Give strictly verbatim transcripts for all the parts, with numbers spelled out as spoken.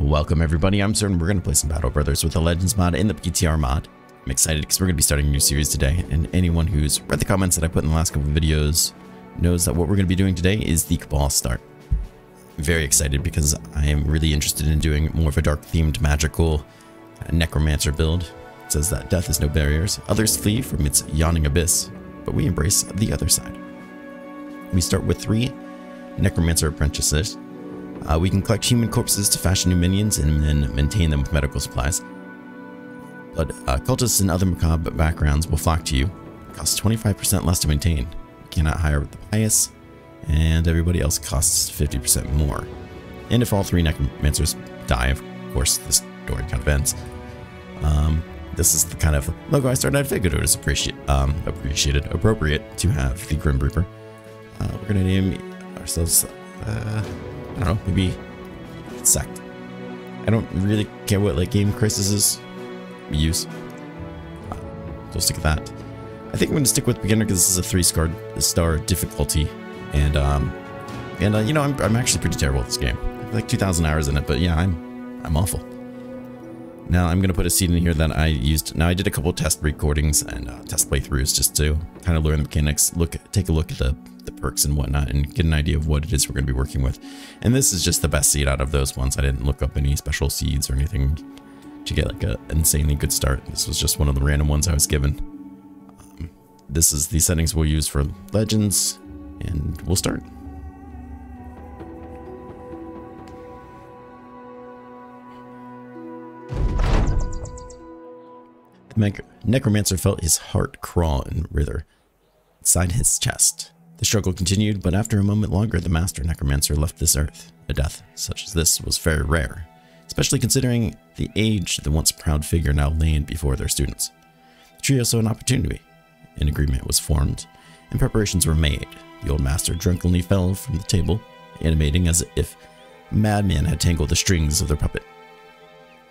Welcome everybody, I'm certain we're going to play some Battle Brothers with the Legends mod and the P T R mod. I'm excited because we're going to be starting a new series today, and anyone who's read the comments that I put in the last couple of videos knows that what we're going to be doing today is the Cabal Start. I'm very excited because I am really interested in doing more of a dark themed magical Necromancer build. It says that death is no barriers, others flee from its yawning abyss, but we embrace the other side. We start with three Necromancer apprentices. Uh, we can collect human corpses to fashion new minions and then maintain them with medical supplies. But uh, cultists and other macabre backgrounds will flock to you. It costs twenty-five percent less to maintain. You cannot hire with the pious, and everybody else costs fifty percent more. And if all three necromancers die, of course, this story kind of ends. Um, this is the kind of logo I started. I figured it was appreciate, um, appreciated, appropriate to have the Grim Reaper. Uh, we're gonna name ourselves. Uh, I don't know, maybe Sect. I don't really care what late game crises we use. Uh, we'll stick with that. I think I'm going to stick with beginner because this is a three-star star difficulty, and um, and uh, you know I'm I'm actually pretty terrible at this game. I have like two thousand hours in it, but yeah, I'm I'm awful. Now I'm going to put a seed in here that I used. Now I did a couple of test recordings and uh, test playthroughs just to kind of learn the mechanics, look, take a look at the, the perks and whatnot, and get an idea of what it is we're going to be working with. And this is just the best seed out of those ones. I didn't look up any special seeds or anything to get like an insanely good start. This was just one of the random ones I was given. Um, this is the settings we'll use for Legends, and we'll start. The necromancer felt his heart crawl and writhe inside his chest. The struggle continued, but after a moment longer, the master necromancer left this earth. A death such as this was very rare, especially considering the age the once proud figure now laid before their students. The trio saw an opportunity. An agreement was formed, and preparations were made. The old master drunkenly fell from the table, animating as if madmen had tangled the strings of their puppet.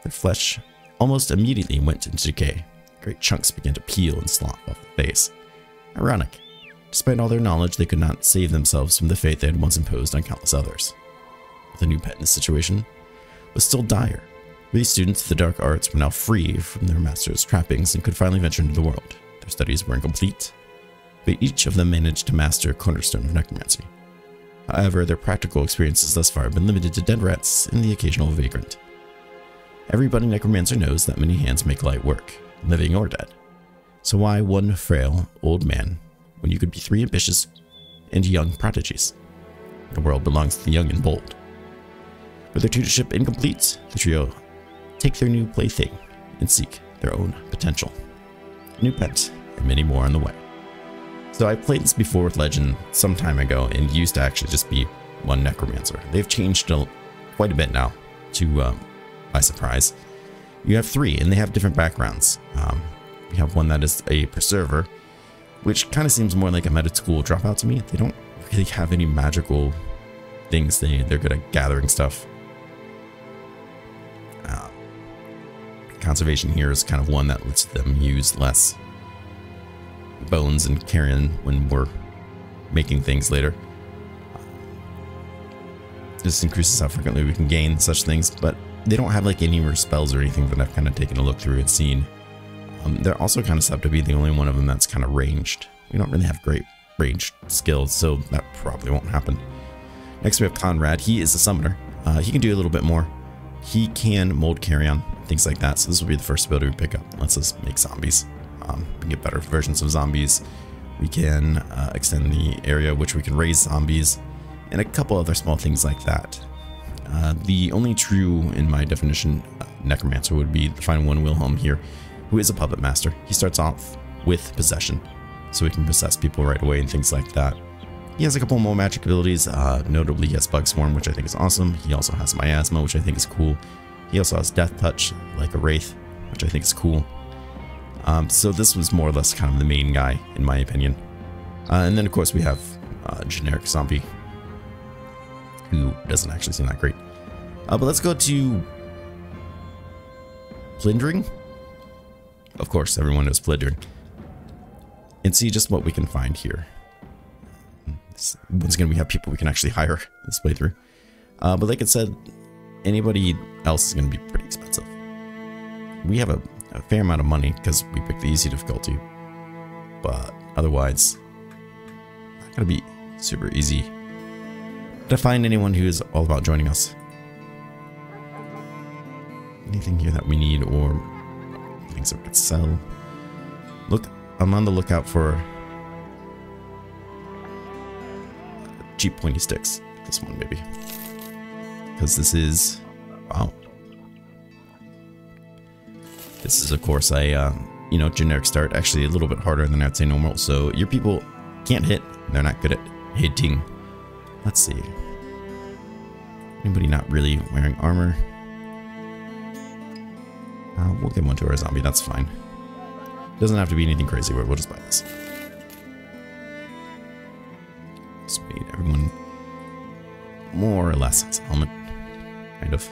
Their flesh almost immediately went into decay. Great chunks began to peel and slop off the face. Ironic. Despite all their knowledge, they could not save themselves from the fate they had once imposed on countless others. The new petness situation was still dire. These students of the dark arts were now free from their master's trappings and could finally venture into the world. Their studies were incomplete, but each of them managed to master a cornerstone of necromancy. However, their practical experiences thus far have been limited to dead rats and the occasional vagrant. Everybody necromancer knows that many hands make light work, living or dead. So why one frail old man when you could be three ambitious and young prodigies? The world belongs to the young and bold. With their tutorship incomplete, the trio take their new plaything and seek their own potential. A new pet and many more on the way. So I played this before with Legend some time ago, and used to actually just be one necromancer. They've changed a, quite a bit now to... Um, by surprise, you have three, and they have different backgrounds. Um, we have one that is a preserver, which kind of seems more like a med school dropout to me. They don't really have any magical things. They they're good at gathering stuff. Uh, conservation here is kind of one that lets them use less bones and carrion when we're making things later. This increases how frequently we can gain such things, but they don't have like any more spells or anything that I've kind of taken a look through and seen. Um, they're also kind of set up to be the only one of them that's kind of ranged. We don't really have great ranged skills, so that probably won't happen. Next we have Conrad. He is a summoner. Uh, he can do a little bit more. He can mold carrion, things like that. So this will be the first ability we pick up. Let's just make zombies. Um, we can get better versions of zombies. We can uh, extend the area which we can raise zombies, and a couple other small things like that. Uh, the only true, in my definition, uh, necromancer would be the final one, Wilhelm here, who is a puppet master. He starts off with possession, so he can possess people right away and things like that. He has a couple more magic abilities, uh, notably he has Bug Swarm, which I think is awesome. He also has Miasma, which I think is cool. He also has Death Touch, like a wraith, which I think is cool. Um, so this was more or less kind of the main guy, in my opinion. Uh, and then, of course, we have uh, generic zombie, who doesn't actually seem that great. Uh, but let's go to Flindering. Of course, everyone knows Flindering. And see just what we can find here. Once again, we have people we can actually hire this playthrough. Uh, but like I said, Anybody else is going to be pretty expensive. We have a, a fair amount of money because we picked the easy difficulty, but otherwise, not going to be super easy to find anyone who is all about joining us. Anything here that we need or things that we could sell. Look, I'm on the lookout for cheap pointy sticks. This one maybe. Because this is, wow. This is of course a, uh, you know, generic start, actually a little bit harder than I'd say normal. So your people can't hit, they're not good at hitting. Let's see. Anybody not really wearing armor? Uh, we'll give one to our zombie, that's fine. Doesn't have to be anything crazy, we'll just buy this. Just made everyone more or less has a helmet, kind of.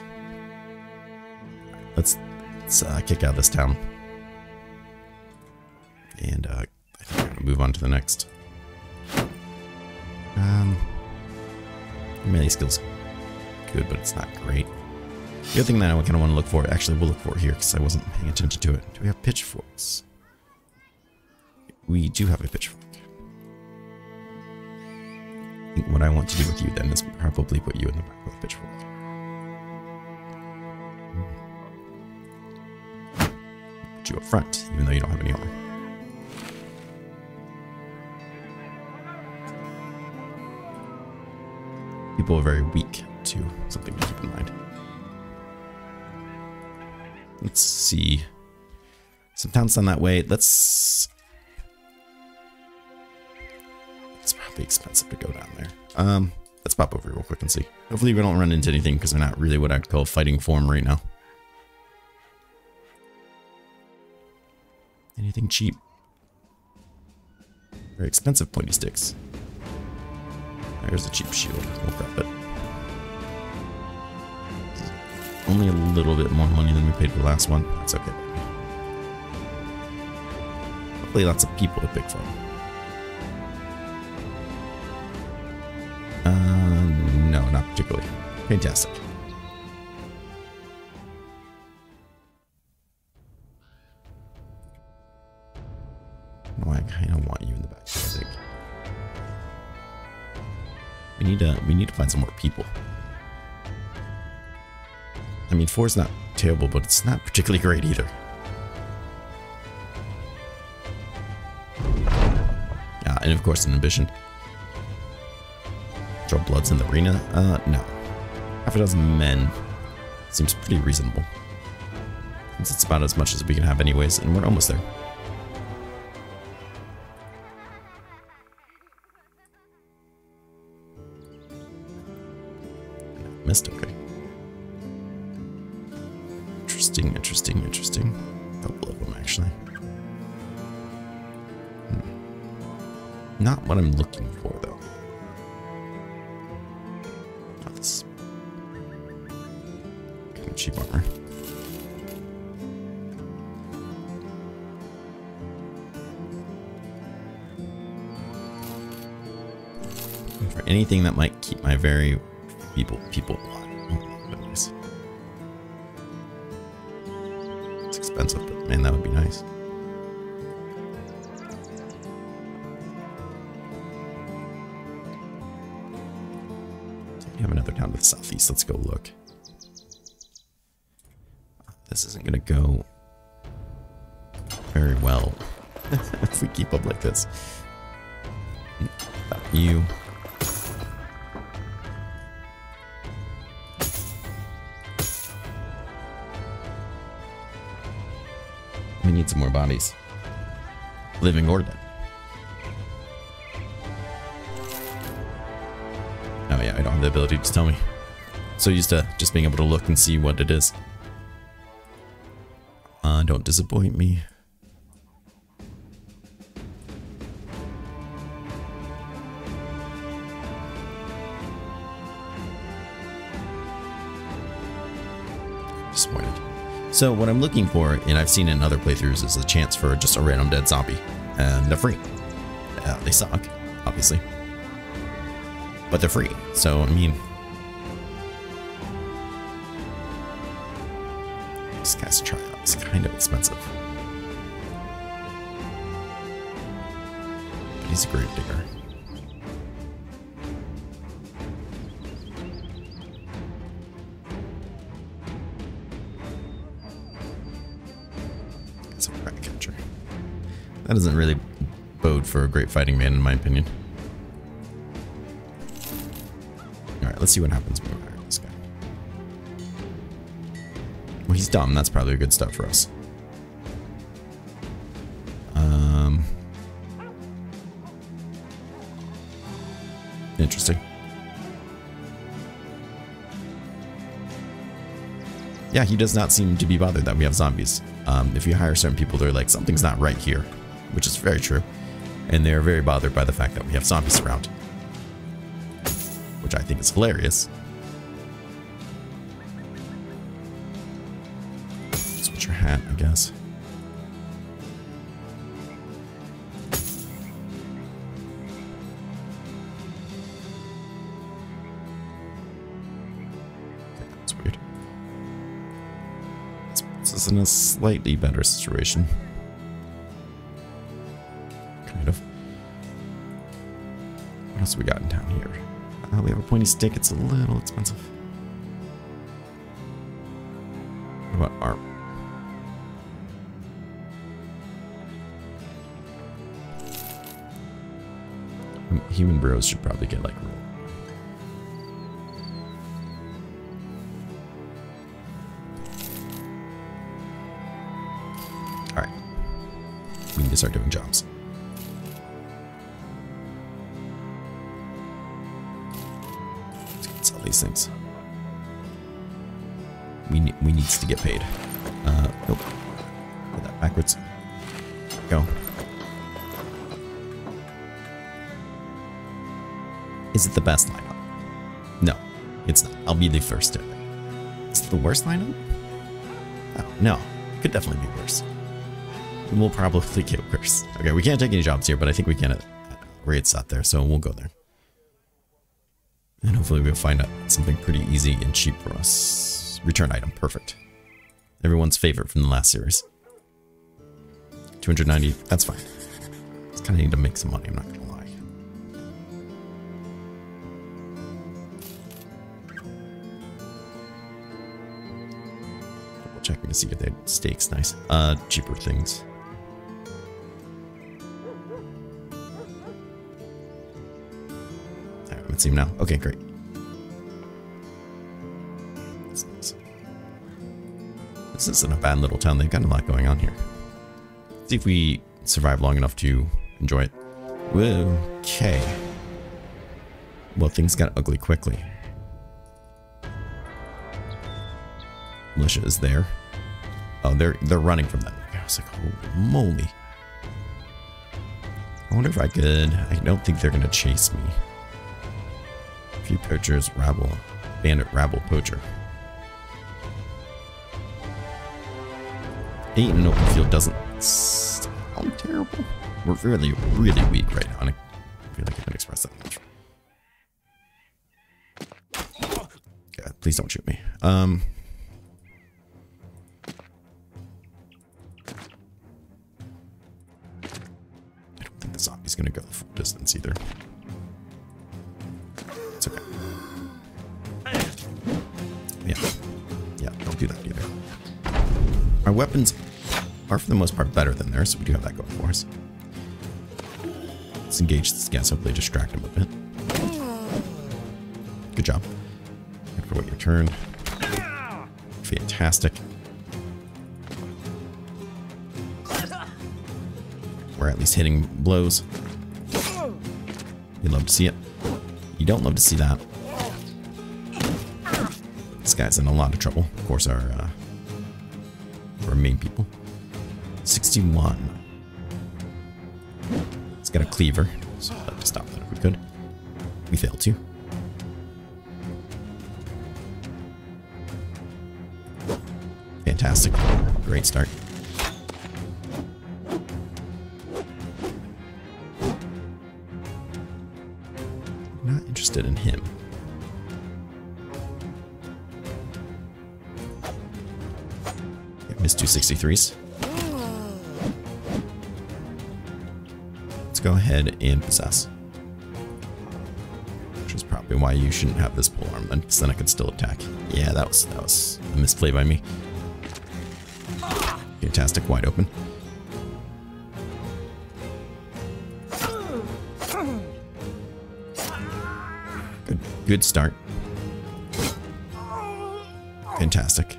Let's, let's uh, kick out of this town. And uh, I think we're gonna move on to the next. Um, melee skill's good, but it's not great. The other thing that I kind of want to look for, actually we'll look for it here because I wasn't paying attention to it. Do we have pitchforks? We do have a pitchfork. I think what I want to do with you then is probably put you in the back with a pitchfork. Put you up front, even though you don't have any armor. People are very weak too, something to keep in mind. Let's see. Some towns down that way. Let's. It's probably expensive to go down there. Um, let's pop over real quick and see. Hopefully we don't run into anything because they're not really what I'd call fighting form right now. Anything cheap? Very expensive pointy sticks. There's a cheap shield. We'll grab it. Only a little bit more money than we paid for the last one. That's okay. Hopefully lots of people to pick from. Uh, no, not particularly. Fantastic. Oh, I kind of want you in the back. I think. We need to. We need to find some more people. I mean, four is not terrible, but it's not particularly great either. Ah, and of course, an ambition. Draw bloods in the arena? Uh, no. Half a dozen men seems pretty reasonable. Since it's about as much as we can have anyways, and we're almost there. Missed, okay. Interesting, interesting, interesting. A couple of them, actually. Hmm. Not what I'm looking for, though. Oh, this kind of cheap armor. Looking for anything that might keep my very people, people. Expensive, but man, that would be nice. We have another town to the southeast. Let's go look. This isn't going to go very well if we keep up like this. Not you. We need some more bodies, living or dead. Oh yeah, I don't have the ability to tell me. So used to just being able to look and see what it is. Uh, don't disappoint me. Disappointed. So what I'm looking for, and I've seen in other playthroughs, is a chance for just a random dead zombie, and they're free. Uh, they suck, obviously, but they're free. So I mean, this guy's tryout is kind of expensive. But he's a grave digger. That's a rat catcher. That doesn't really bode for a great fighting man, in my opinion. Alright, let's see what happens when we hire this guy. Well, he's dumb. That's probably a good step for us. Um, interesting. Yeah, he does not seem to be bothered that we have zombies. Um, if you hire certain people, they're like, something's not right here, which is very true. And they're very bothered by the fact that we have zombies around, which I think is hilarious. Switch your hat, I guess. Okay, that's weird. This puts us in a slightly better situation. Kind of. What else have we got in town here? Uh, we have a pointy stick. It's a little expensive. What about our... Human bros should probably get like... Alright. We need to start doing jobs. These things. We ne we needs to get paid. Uh, nope. Put that backwards. There we go. Is it the best lineup? No, it's not. I'll be the first to admit. Is it the worst lineup? Oh no, it could definitely be worse. We'll probably get worse. Okay, we can't take any jobs here, but I think we can at rates out there, so we'll go there. And hopefully we'll find out something pretty easy and cheap for us. Return item. Perfect. Everyone's favorite from the last series. two hundred ninety. That's fine. Just kind of need to make some money. I'm not going to lie. Double checking to see if they had steaks. Nice. Uh, cheaper things. Seem now. Okay, great. That's nice. This isn't a bad little town. They've got a lot going on here. Let's see if we survive long enough to enjoy it. Okay. Well, things got ugly quickly. Militia is there. Oh, they're they're running from them. I was like, holy moly. I wonder if I could. I don't think they're gonna chase me. Few poachers, rabble, bandit, rabble, poacher. Eight in an open field doesn't sound terrible. We're really, really weak right now. I feel like I can express that much. Yeah, please don't shoot me. Um, I don't think the zombie's gonna go the full distance either. Do that either. Our weapons are for the most part better than theirs, so we do have that going for us. Let's engage this guy, hopefully distract him a bit. Good job. Don't forget your turn. Fantastic. We're at least hitting blows. You love to see it. You don't love to see that. Guy's in a lot of trouble. Of course, our uh, our main people. sixty-one. It's got a cleaver, so I'd like to stop that if we could. We failed to. Fantastic. Great start. Not interested in him. Missed two sixty-threes. Let's go ahead and possess. Which is probably why you shouldn't have this pole arm then, because then I could still attack. Yeah, that was that was a misplay by me. Fantastic, wide open. Good, good start. Fantastic.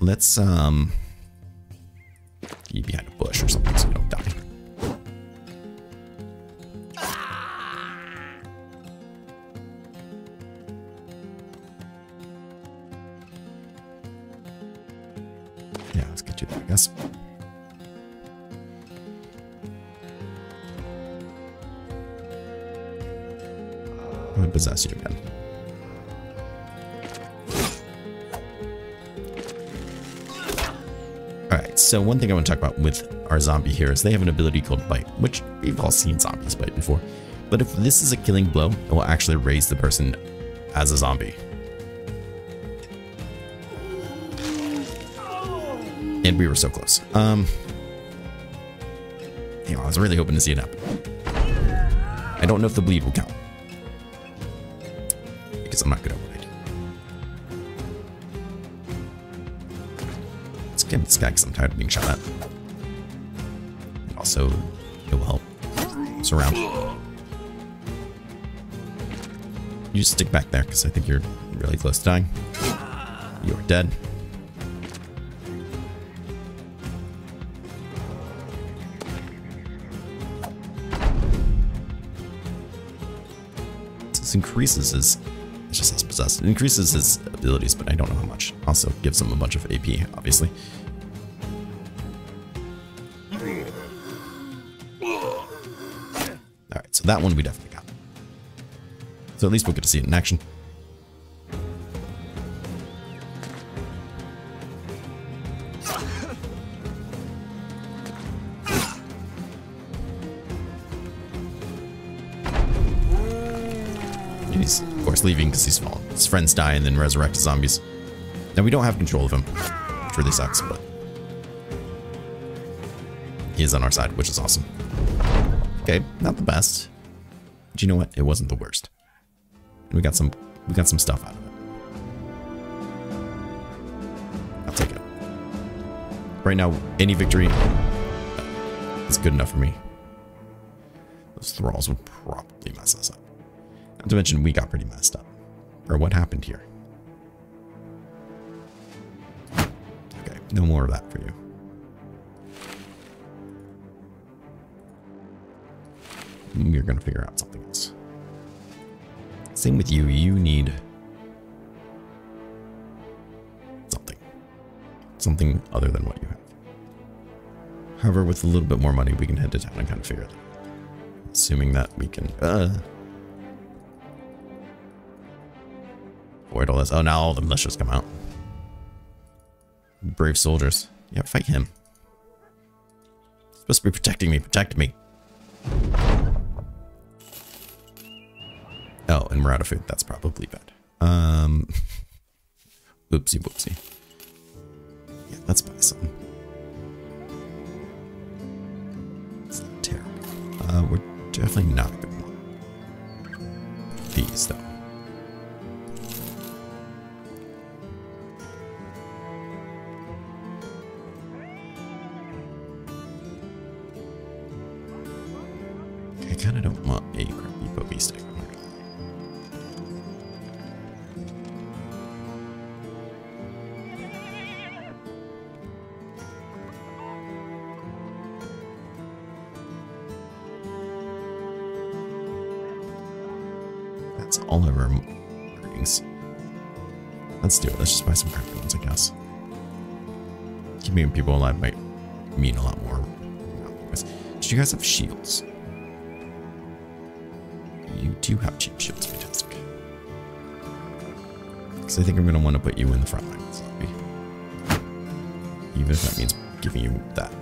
Let's um get behind a bush or something so we don't die. Yeah, let's get you there, I guess. I'm gonna possess you again. Alright, so one thing I want to talk about with our zombie here is they have an ability called Bite, which we've all seen zombies bite before. But if this is a killing blow, it will actually raise the person as a zombie. And we were so close. Um, you know, I was really hoping to see it happen. I don't know if the bleed will count, because I'm not good at what I do. Let's get this guy because I'm tired of being shot at. And also, it will help. Surround. You just stick back there because I think you're really close to dying. You're dead. Increases his, it just says possessed, it increases his abilities, but I don't know how much. Also gives him a bunch of A P, obviously. Alright, so that one we definitely got. So at least we'll get to see it in action. He's, of course, leaving because he's fallen. His friends die and then resurrect zombies. Now, we don't have control of him, which really sucks, but he is on our side, which is awesome. Okay, not the best. But you know what? It wasn't the worst. We got some, we got some stuff out of it. I'll take it. Right now, any victory is good enough for me. Those thralls would probably mess us up. Not to mention, we got pretty messed up. Or what happened here? Okay, no more of that for you. We're gonna figure out something else. Same with you. You need something. Something other than what you have. However, with a little bit more money, we can head to town and kind of figure that out. Assuming that we can. Uh, Avoid all this. Oh, now all the militias come out. Brave soldiers. Yeah, fight him. He's supposed to be protecting me. Protect me. Oh, and we're out of food. That's probably bad. Um, oopsie, whoopsie. Yeah, let's buy some. It's not terrible. Uh, we're definitely not going to want these, though. I kind of don't want a crappy bogey stick. I'm not gonna lie. That's all of our earnings. Let's do it. Let's just buy some crappy ones, I guess. Keeping people alive might mean a lot more. Did you guys have shields? You do have cheap shields, fantastic. Because I think I'm going to want to put you in the front line of this lobby. Even if that means giving you that.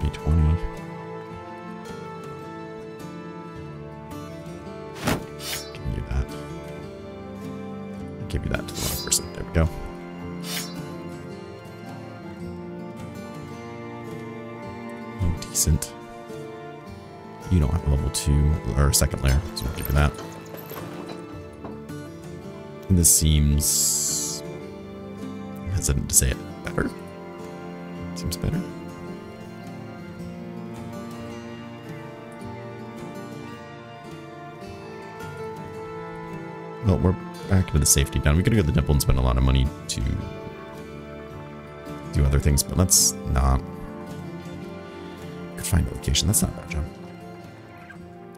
thirty, twenty. give you that to the wrong person. There we go. Oh, decent. You don't have level two or second layer, so we'll give you that. And this seems, I'm hesitant to say it, better. Seems better. Well, we're back into the safety down. We could go to the temple and spend a lot of money to do other things, but let's not. Could find a location. That's not a bad job.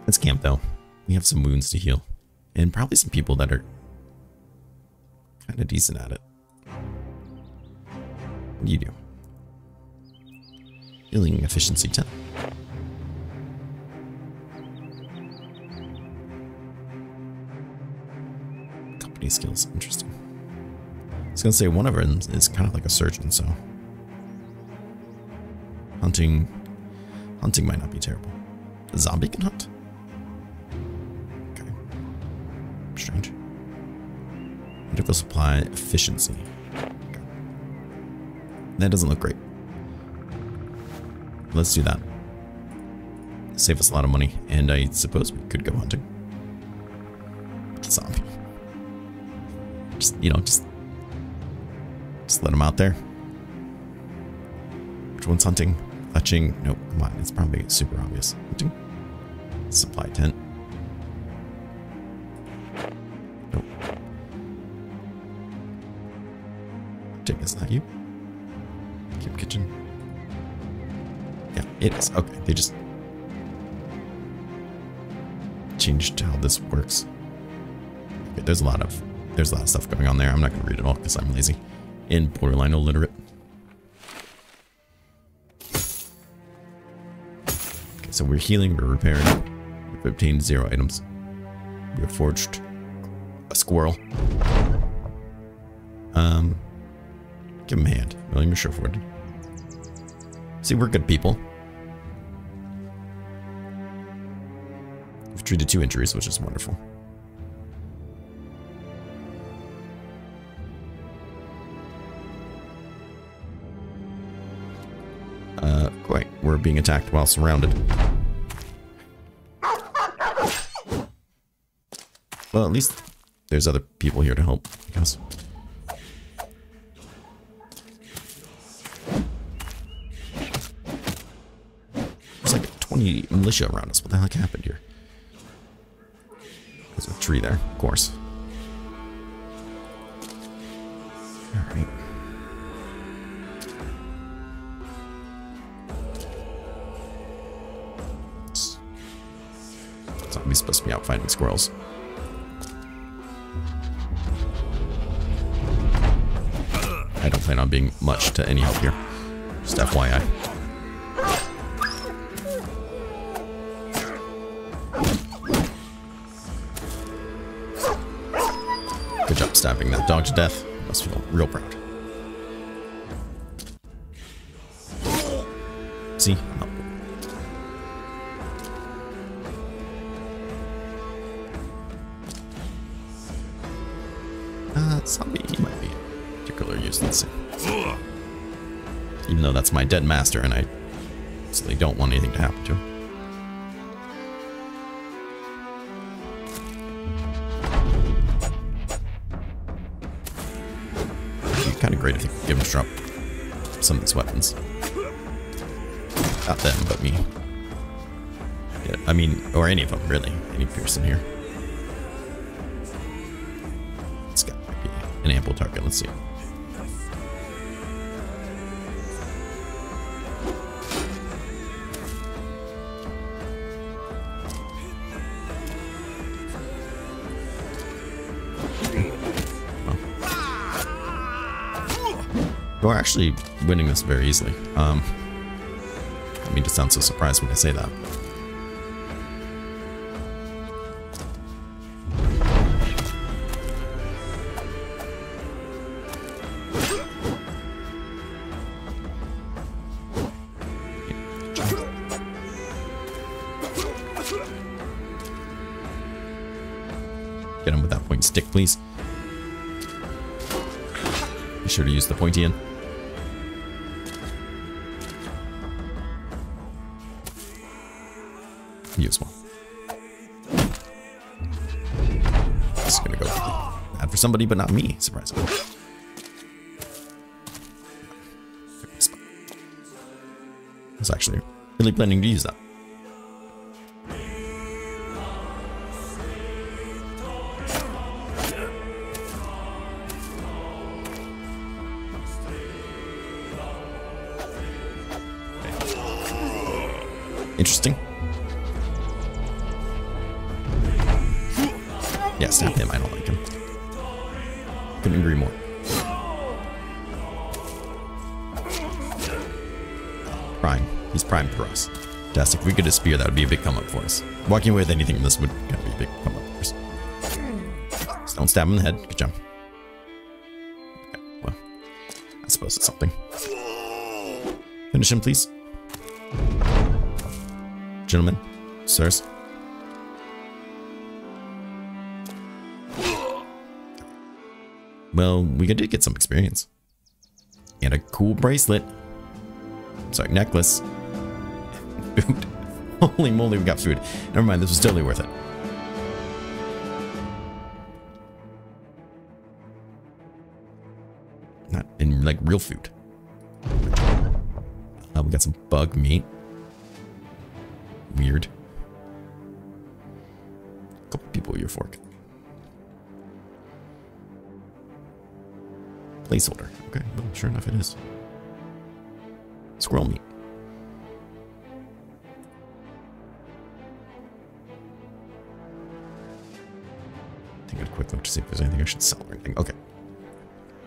Let's camp though. We have some wounds to heal, and probably some people that are kind of decent at it. What do you do? Healing efficiency ten. Company skills, interesting. I was gonna say one of them is kind of like a surgeon, so hunting, hunting might not be terrible. A zombie can hunt. Okay, strange. Medical supply efficiency. Okay. That doesn't look great. Let's do that. Save us a lot of money, and I suppose we could go hunting. Zombie. Just, you know, just, just let them out there. Which one's hunting? Fletching? Nope, come on. It's probably super obvious. Hunting. Supply tent. Nope. Hunting is not you. Keep kitchen. It is. Okay, they just changed how this works. Okay, there's a lot of there's a lot of stuff going on there. I'm not gonna read it all because I'm lazy and borderline illiterate. Okay, so we're healing, we're repairing. We've obtained zero items. We have forged a squirrel. Um, give him a hand. William, you're sure for it. See, we're good people. Treated two injuries, which is wonderful. Uh, wait, we're being attacked while surrounded. Well, at least there's other people here to help, I guess. There's like twenty militia around us. What the heck happened here? There's a tree there, of course. Alright. Zombies supposed to be out fighting squirrels. I don't plan on being much to any help here. Just F Y I. Stabbing that dog to death. Must feel real proud. See? Oh. Uh, zombie might be a particular use. Let's see. Even though that's my dead master and I really don't want anything to happen to him. Great if you could give him a drop some of these weapons. Not them, but me. Yeah, I mean, or any of them, really. Any person here. This guy might be an ample target. Let's see. We're actually winning this very easily. Um, I mean, to sound so surprised when I say that. Get him with that point stick, please. Be sure to use the pointy end. Use one. It's gonna go bad for somebody, but not me. Surprisingly. I was actually really planning to use that. Interesting. Yeah, snap him. I don't like him. Couldn't agree more. Prime. He's prime for us. Fantastic. If we could a spear, that would be a big come up for us. Walking away with anything in this would kind of be a big come up for us. Just don't stab him in the head. Good job. Okay, well, I suppose it's something. Finish him, please. Gentlemen, sirs. Well, we did get some experience. And a cool bracelet. Sorry, necklace. Food. Holy moly, we got food. Never mind, this was totally worth it. Not in, like, real food. Uh, we got some bug meat. Weird. A couple people with your fork. Placeholder. Okay, well, sure enough it is. Squirrel meat. Take a quick look to see if there's anything I should sell or anything. Okay.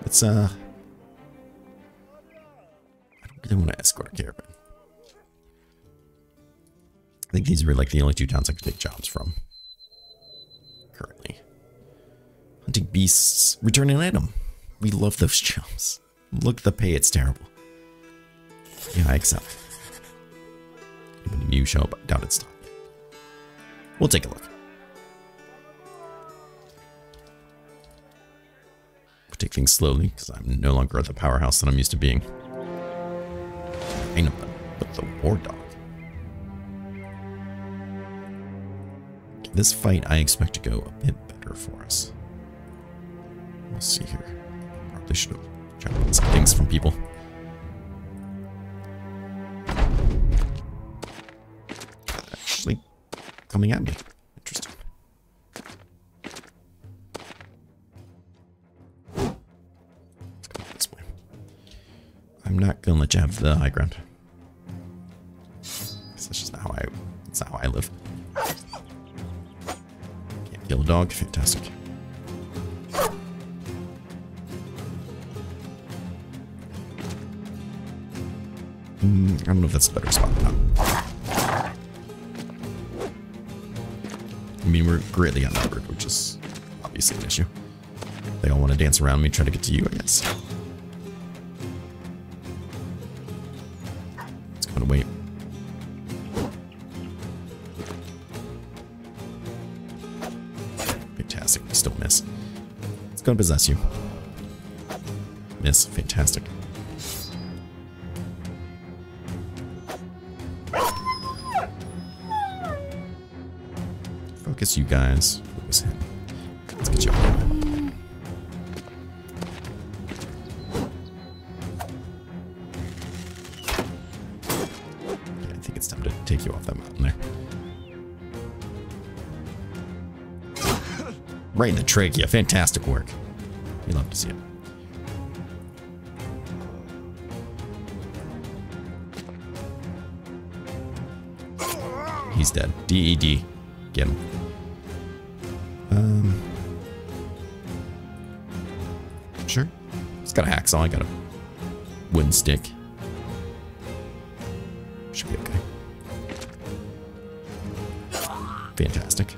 Let's, uh... I don't really want to escort a caravan. I think these were like the only two towns I could take jobs from. Currently. Hunting beasts. Returning an item. We love those jobs. Look at the pay, it's terrible. Yeah, I accept. Anybody new show up? I doubt it's not. We'll take a look. We'll take things slowly, because I'm no longer at the powerhouse that I'm used to being. I know, but the war dog. This fight, I expect to go a bit better for us. We'll see here. Probably should have tried to get some things from people. Actually, coming at me. Interesting. Let's go this way. I'm not gonna let you have the high ground. That's just not how I. That's not how I live. Kill a dog, fantastic. Mm, I don't know if that's a better spot or not. I mean, we're greatly outnumbered, which is obviously an issue. They all want to dance around me, try to get to you, I guess. It's going to wait. Still miss. It's gonna possess you. Miss. Fantastic. Focus, you guys. Focus him. Let's get you up there. Yeah, I think it's time to take you off that mountain there. Right in the trachea. Fantastic work. You love to see it. He's dead. D E D. Get him. Um. Sure. He's got a hacksaw. I got a wooden stick. Should be okay. Fantastic.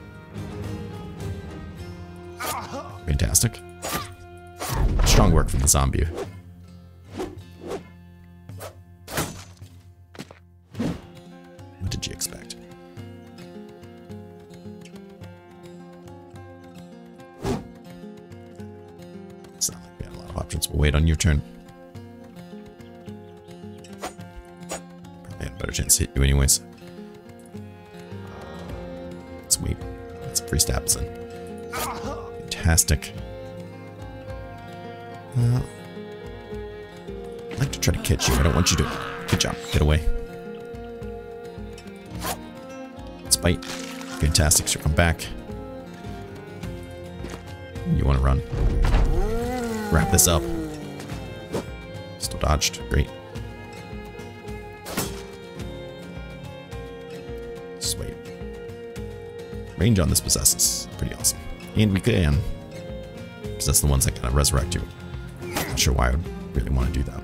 Fantastic. Strong work from the zombie. What did you expect? It's not like we had a lot of options. We'll wait on your turn. Probably had a better chance to hit you anyways. Sweet. That's a free stabs in. Fantastic. Uh, I'd like to try to catch you. I don't want you to. Good job. Get away. Let's bite. Fantastic. So come back. You want to run. Wrap this up. Still dodged. Great. Just wait. Range on this possesses. Pretty awesome. And we can possess the ones that kind of resurrect you. Not sure why I would really want to do that.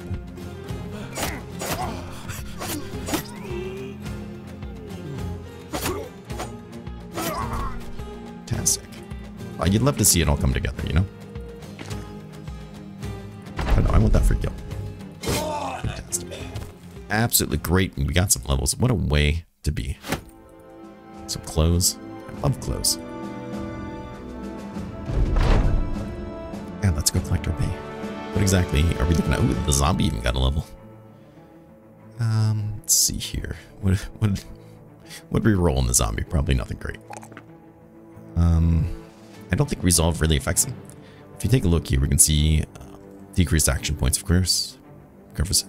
Fantastic. Oh, you'd love to see it all come together, you know? I know, I want that for guild. Fantastic. Absolutely great, and we got some levels. What a way to be. Some clothes. I love clothes. And let's go collect our pay. What exactly are we looking at? Ooh, the zombie even got a level. Um, let's see here. What what what we roll in the zombie? Probably nothing great. Um, I don't think resolve really affects him. If you take a look here, we can see uh, decreased action points, of course. Covers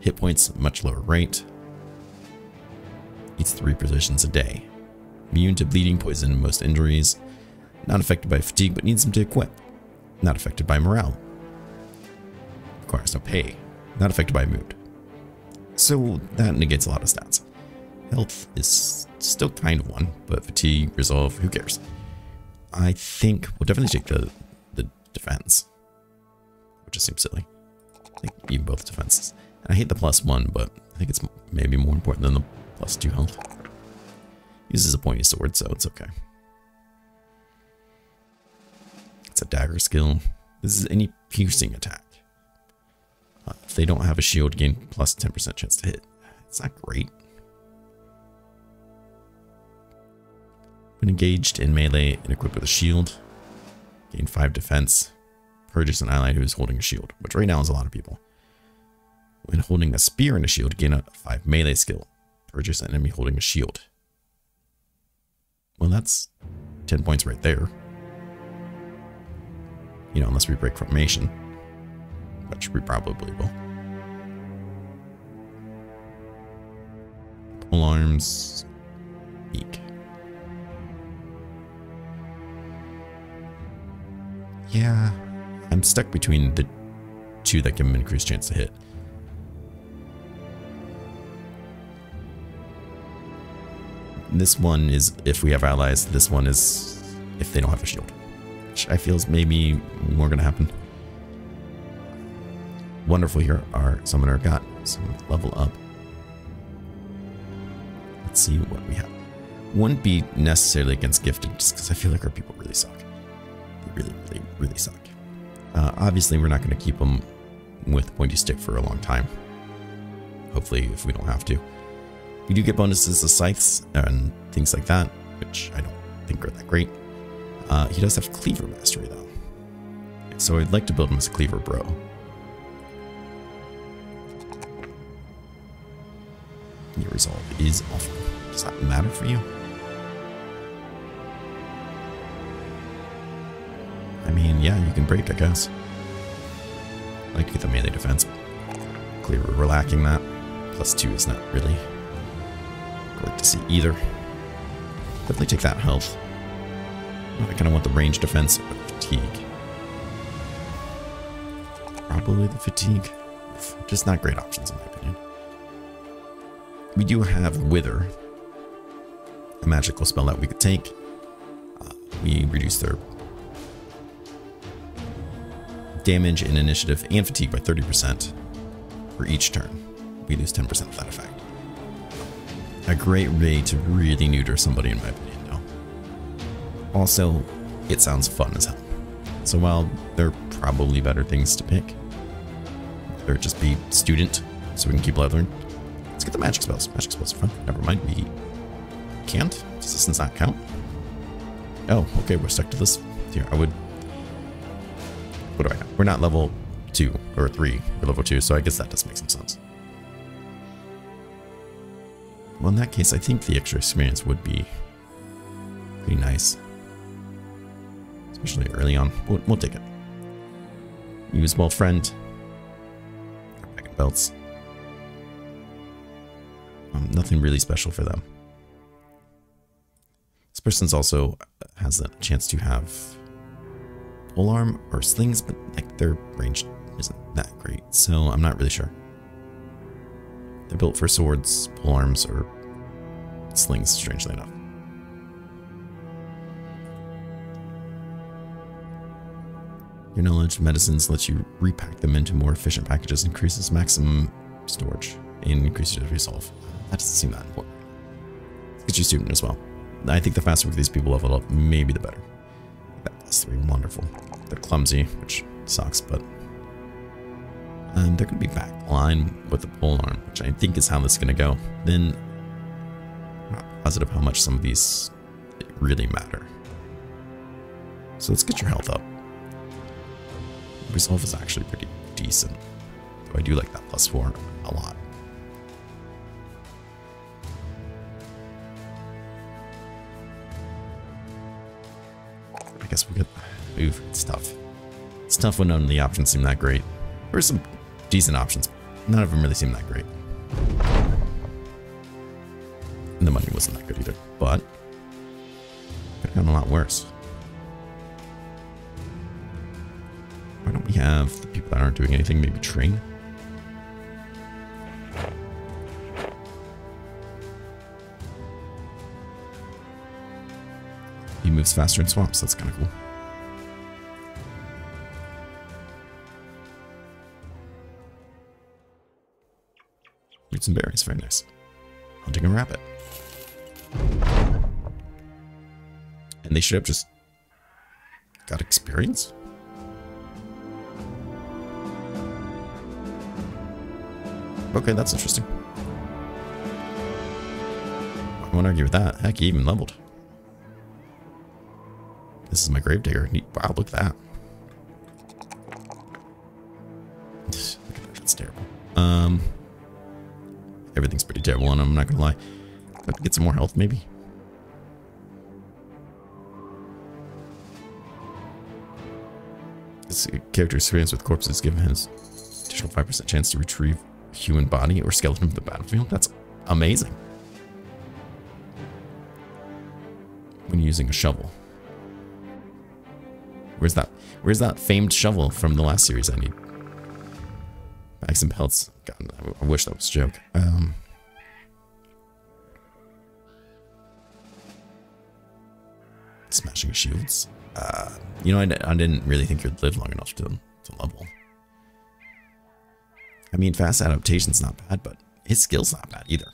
hit points, much lower rate. Eats three positions a day. Immune to bleeding, poison, and most injuries. Not affected by fatigue, but needs him to equip. Not affected by morale. Requires no pay. Not affected by mood. So that negates a lot of stats. Health is still kind of one, but fatigue, resolve, who cares? I think we'll definitely take the, the defense. Which just seems silly. I think even both defenses. And I hate the plus one, but I think it's maybe more important than the plus two health. Uses a pointy sword, so it's okay. It's a dagger skill. This is any piercing attack. Uh, if they don't have a shield, gain plus ten percent chance to hit. It's not great. When engaged in melee and equipped with a shield, gain five defense. Purges an ally who is holding a shield, which right now is a lot of people. When holding a spear and a shield, gain a five melee skill. Purges an enemy holding a shield. Well, that's ten points right there. You know, unless we break formation, which we probably will. Pole arms. Eek. Yeah, I'm stuck between the two that give him increased chance to hit. This one is if we have allies. This one is if they don't have a shield. Which I feel is maybe more going to happen. Wonderful, here our summoner got some level up. Let's see what we have. Wouldn't be necessarily against gifted, just because I feel like our people really suck. They really, really, really suck. Uh, obviously, we're not going to keep them with pointy stick for a long time. Hopefully, if we don't have to. We do get bonuses to scythes and things like that, which I don't think are that great. Uh, he does have cleaver mastery, though. So I'd like to build him as a cleaver bro. Your resolve is awful. Does that matter for you? I mean, yeah, you can break, I guess. I'd like to get the melee defense. Cleaver, we're lacking that. Plus two is not really... like to see either. Definitely take that health. I kind of want the range defense or fatigue. Probably the fatigue. Just not great options in my opinion. We do have Wither, a magical spell that we could take. Uh, we reduce their damage and initiative and fatigue by thirty percent for each turn. We lose ten percent of that effect. A great way to really neuter somebody, in my opinion, though. Also, it sounds fun as hell. So while there are probably better things to pick, or just be student, so we can keep leveling. Let's get the magic spells. Magic spells are fun. Never mind, we can't. Does this not count? Oh, okay, we're stuck to this. Here, I would what do I have? We're not level two or three, we're level two, so I guess that does make some sense. Well, in that case, I think the extra experience would be pretty nice, especially early on. We'll, we'll take it. Use well, friend. Back in belts. Um, nothing really special for them. This person's also has a chance to have pole arm or slings, but like their range isn't that great, so I'm not really sure. They're built for swords, pole arms, or slings, strangely enough. Your knowledge of medicines lets you repack them into more efficient packages, increases maximum storage, and increases resolve. That doesn't seem that important. Let's get you student as well. I think the faster these people level up, maybe the better. That plus three, wonderful. They're clumsy, which sucks, but... Um, they're going to be back line with the pole arm, which I think is how this is going to go. Then, I'm not positive how much some of these really matter. So let's get your health up. Resolve is actually pretty decent, though I do like that plus four a lot. I guess we get move. It's tough. It's tough when none of the options seem that great. There are some decent options. None of them really seem that great. And the money wasn't that good either, but could have gotten a lot worse. Why don't we have the people that aren't doing anything maybe train? He moves faster in swamps. That's kind of cool. Some berries, very nice. Hunting a rabbit. And they should have just got experience. Okay, that's interesting. I won't argue with that. Heck, he even leveled. This is my gravedigger. Wow, look at that. Look at that, that's terrible. Um... Everything's pretty terrible and I'm not gonna lie. But get some more health maybe. This character experience with corpses given his additional five percent chance to retrieve a human body or skeleton from the battlefield. That's amazing. When using a shovel. Where's that where's that famed shovel from the last series I need? Bags and pelts. God, I wish that was a joke. Um, smashing shields. Uh, you know, I, I didn't really think you'd live long enough to, to level. I mean, fast adaptation's not bad, but his skill's not bad either.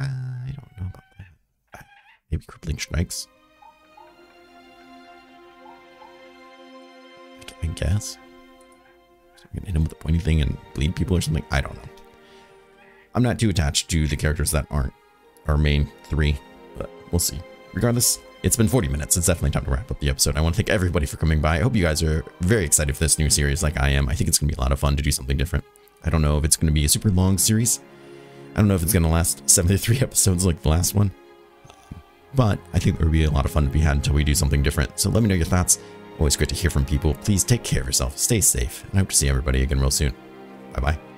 I don't know about that. Maybe crippling strikes. I guess. So we can hit him with a pointy thing and bleed people or something. I don't know. I'm not too attached to the characters that aren't our main three, but we'll see. Regardless, it's been forty minutes. It's definitely time to wrap up the episode. I want to thank everybody for coming by. I hope you guys are very excited for this new series like I am. I think it's going to be a lot of fun to do something different. I don't know if it's going to be a super long series. I don't know if it's going to last seventy-three episodes like the last one, but I think there will be a lot of fun to be had until we do something different. So let me know your thoughts. Always great to hear from people. Please take care of yourself. Stay safe. And I hope to see everybody again real soon. Bye-bye.